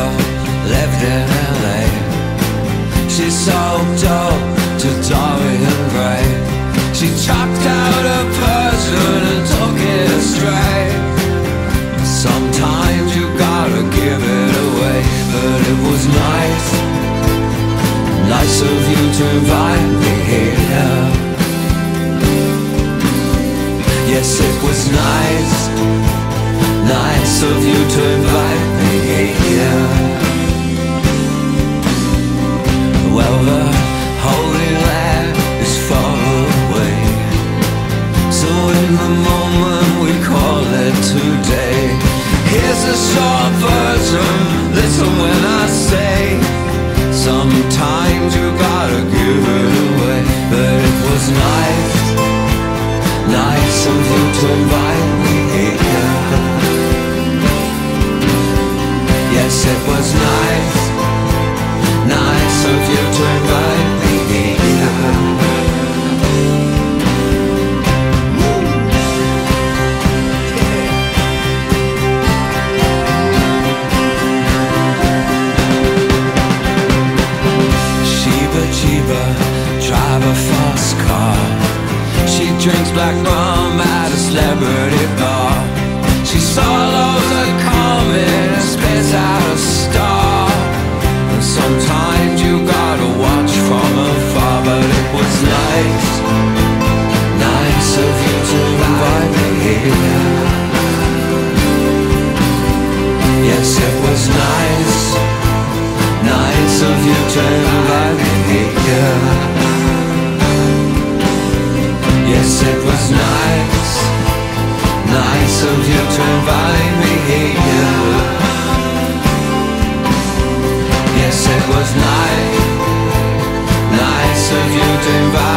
girl lived in LA. She sold dope to Dorian Gray. She chopped out a Persian and took it astray. Sometimes you gotta give it away, but it was nice, nice of you to invite me here. Yes, it was nice, nice of you to invite me here. Well, the Holy Land is far away, so in the moment we call it today. Here's a short version, listen when I say, sometimes you gotta give it away, but it was nice, nice of you to invite me here. Yes, it was nice, nice of you to invite me here. Drive a fast car. She drinks black rum at a celebrity bar. She swallows a comet and spits out a star. And sometimes you gotta watch from afar. But it was nice, nice of you to invite me here. Yes, it was nice, nice of you to invite me here. Yes, it was nice, nice of you to invite me here. Yes, it was nice, nice of you to invite me here.